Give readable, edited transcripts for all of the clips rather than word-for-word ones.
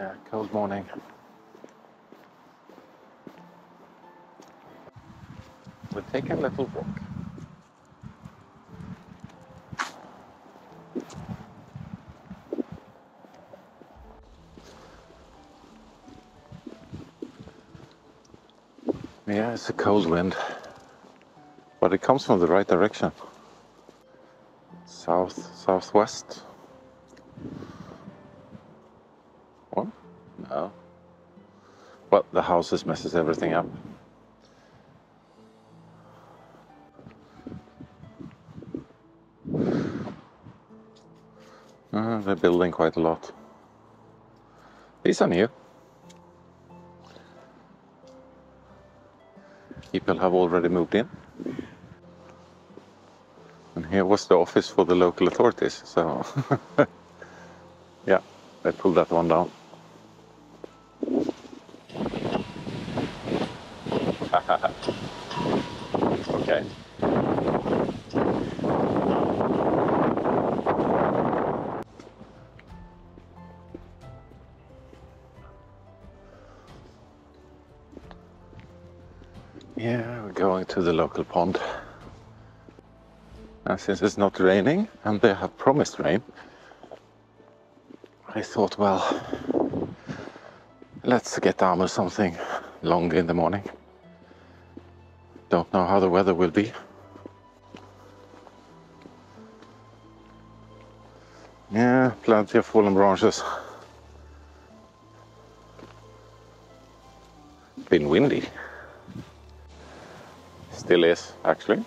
Yeah, cold morning. We'll take a little walk. Yeah, it's a cold wind, but it comes from the right direction. South, southwest. What? No. Well, the houses messes everything up. They're building quite a lot. These are new. People have already moved in. And here was the office for the local authorities, so... yeah, they pulled that one down. Okay. Yeah, we're going to the local pond. And since it's not raining, and they have promised rain, I thought, well, let's get Aamu something long in the morning. Don't know how the weather will be. Yeah, plenty of fallen branches. Been windy. Still is, actually.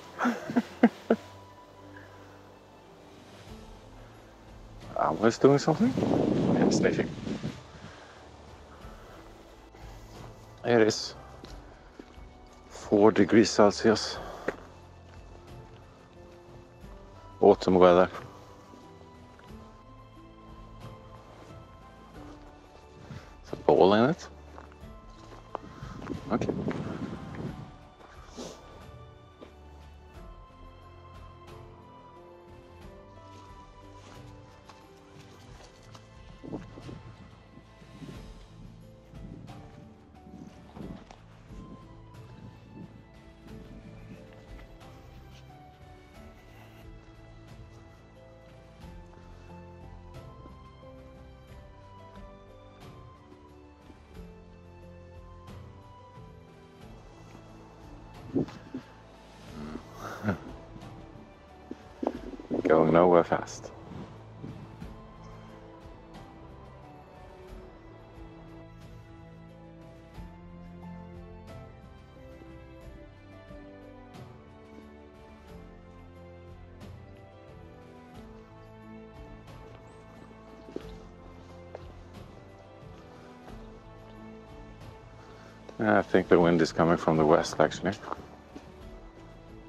Aamu is doing something? Yeah, sniffing. It is 4 degrees Celsius. Autumn weather. There's a ball in it. Okay. Going nowhere fast. I think the wind is coming from the west, actually.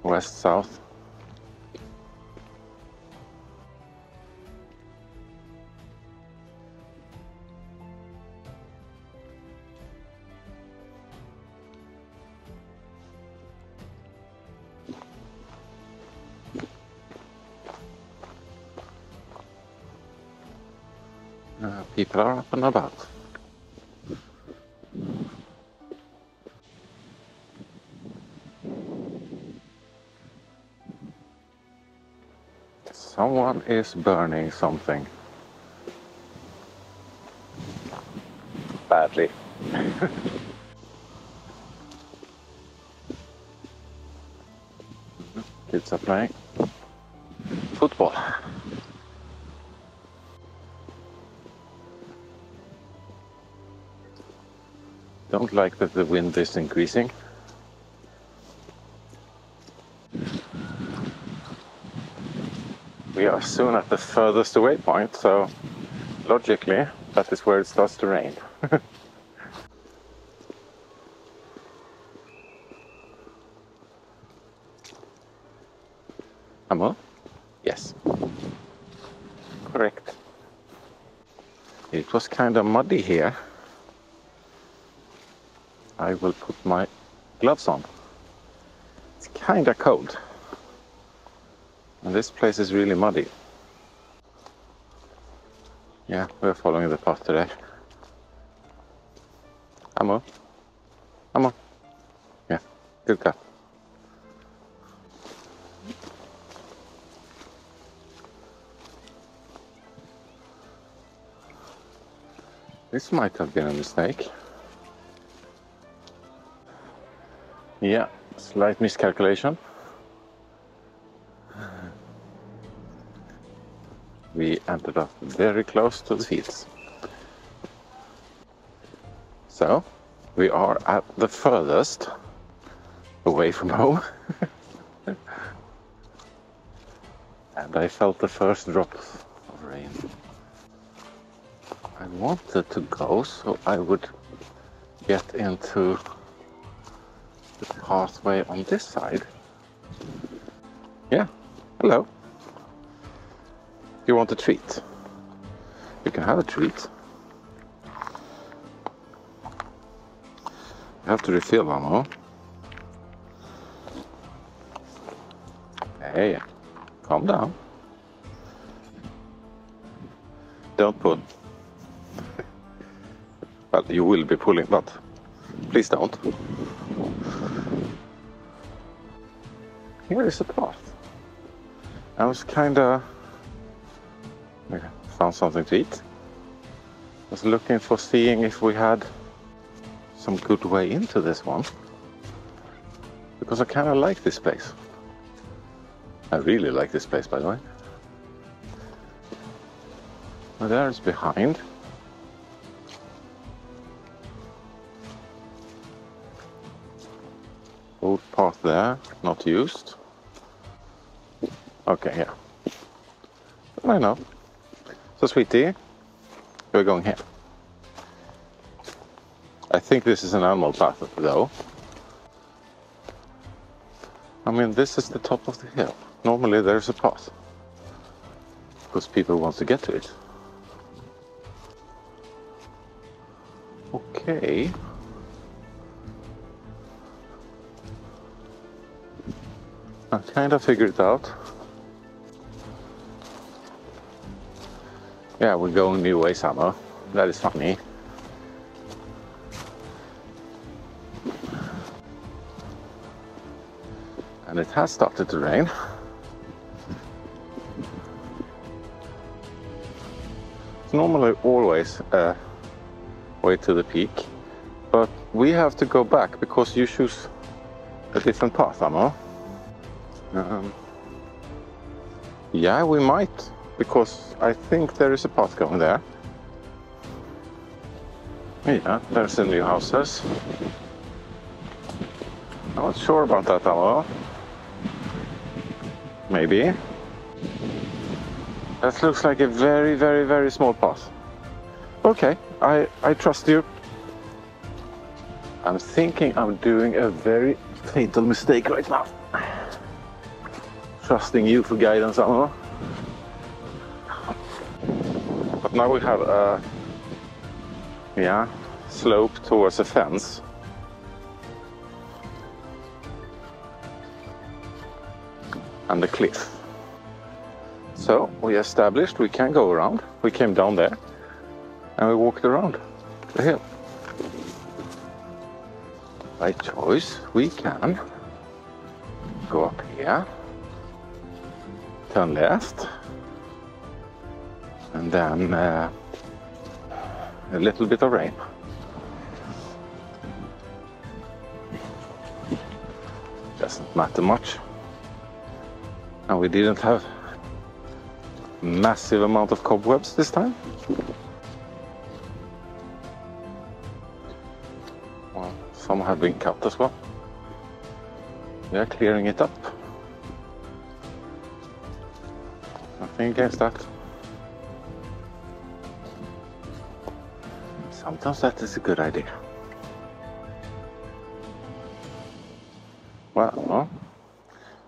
West, south. People are up and about. Someone is burning something. Badly. Kids are playing football. Don't like that the wind is increasing. We are soon at the furthest away point, so logically that is where it starts to rain. Aamu? Yes. Correct. It was kind of muddy here. I will put my gloves on. It's kind of cold. And this place is really muddy. Yeah, we're following the path today. Aamu. Aamu. Yeah, good girl. This might have been a mistake. Yeah, slight miscalculation. We ended up very close to the fields. So, we are at the furthest away from home. And I felt the first drop of rain. I wanted to go so I would get into the pathway on this side. Yeah, hello. You want a treat? You can have a treat. You have to refill, Aamu. Hey, calm down. Don't pull. Well, you will be pulling, but please don't. Here is a path. I was kinda... I found something to eat. I was looking for seeing if we had some good way into this one. Because I kinda like this place. I really like this place, by the way. Well, there is behind. Old path there, not used. Okay, yeah. I know. So, sweetie, we're going here. I think this is an animal path, though. I mean, this is the top of the hill. Normally, there's a path. Because people want to get to it. Okay. I kind of figured it out. Yeah, we're going new ways, Aamu. That is funny. And it has started to rain. It's normally always a way to the peak, but we have to go back because you choose a different path, Aamu. Yeah, we might. Because I think there is a path going there. Yeah, there's the new houses. I'm not sure about that, Aamu. Maybe. That looks like a very, very, very small path. Okay, I trust you. I'm thinking I'm doing a very fatal mistake right now. Trusting you for guidance, Aamu. Now we have a slope towards a fence. And the cliff. So we established we can go around. We came down there and we walked around the hill. By choice we can go up here, turn left. And then a little bit of rain. Doesn't matter much. And we didn't have massive amount of cobwebs this time. Well, some have been cut as well. We are clearing it up. Nothing against that. Sometimes that is a good idea. Well,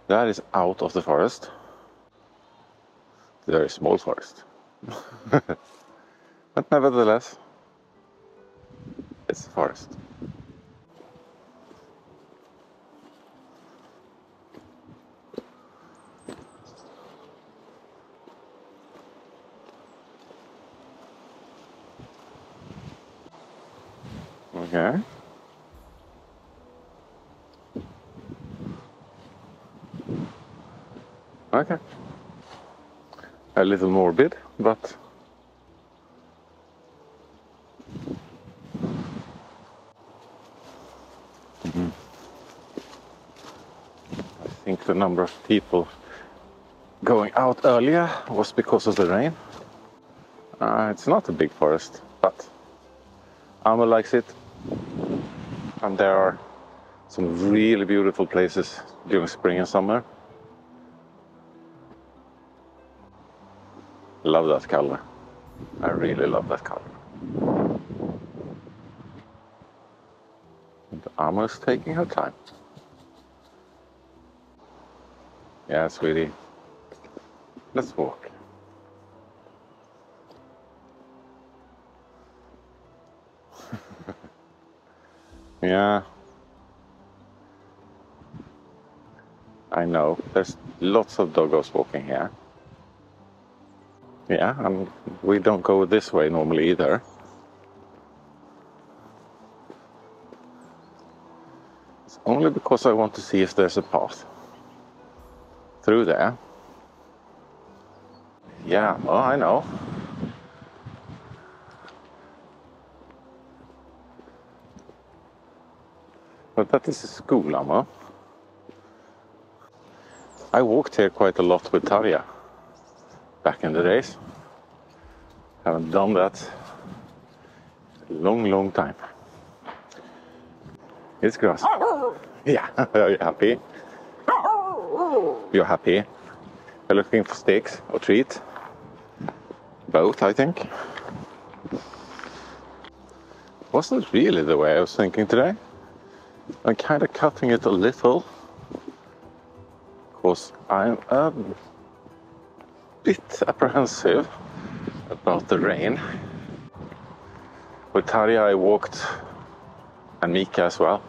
that is out of the forest. Very small forest. But nevertheless, it's a forest. Okay. Okay. A little morbid, but... I think the number of people going out earlier was because of the rain. It's not a big forest, but Aamu likes it, and there are some really beautiful places during spring and summer. Love that color. I really love that color. And Aamu is taking her time. Yeah, sweetie. Let's walk. Yeah. I know. There's lots of doggos walking here. Yeah, and we don't go this way normally either. It's only because I want to see if there's a path through there. Yeah, oh, I know. But that is a school, Aamu. I walked here quite a lot with Tarja back in the days. Haven't done that in a long time. It's grass. Yeah, are you happy? You're happy? You're looking for sticks or treat? Both, I think. Wasn't really the way I was thinking today. I'm kind of cutting it a little, because I'm a bit apprehensive about the rain. With Tarja I walked, and Mika as well.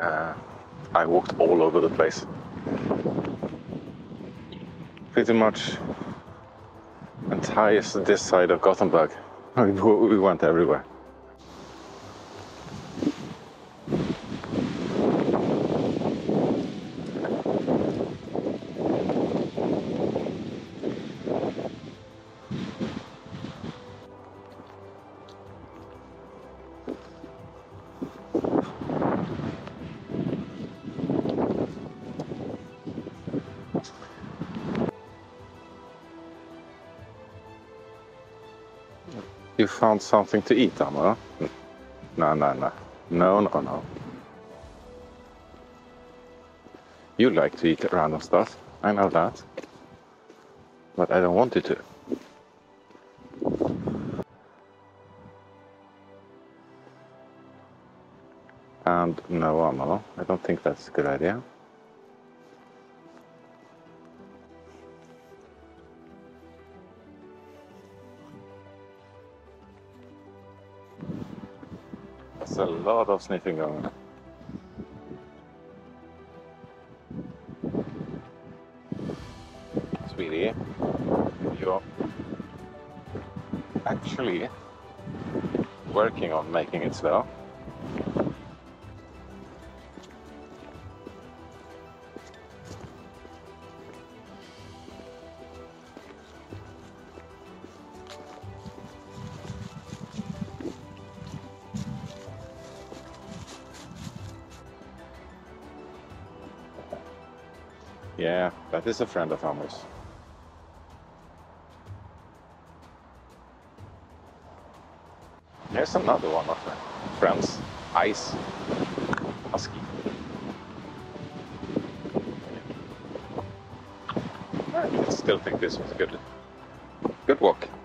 I walked all over the place. Pretty much entire this side of Gothenburg. We went everywhere. You found something to eat, Aamu? No. You like to eat random stuff, I know that. But I don't want you to. And no, Aamu, I don't think that's a good idea. A lot of sniffing going on. Sweetie, you're actually working on making it slow. Yeah, that is a friend of Aamu's. Here's another one of her friends. Ice. Husky. I still think this was a good walk.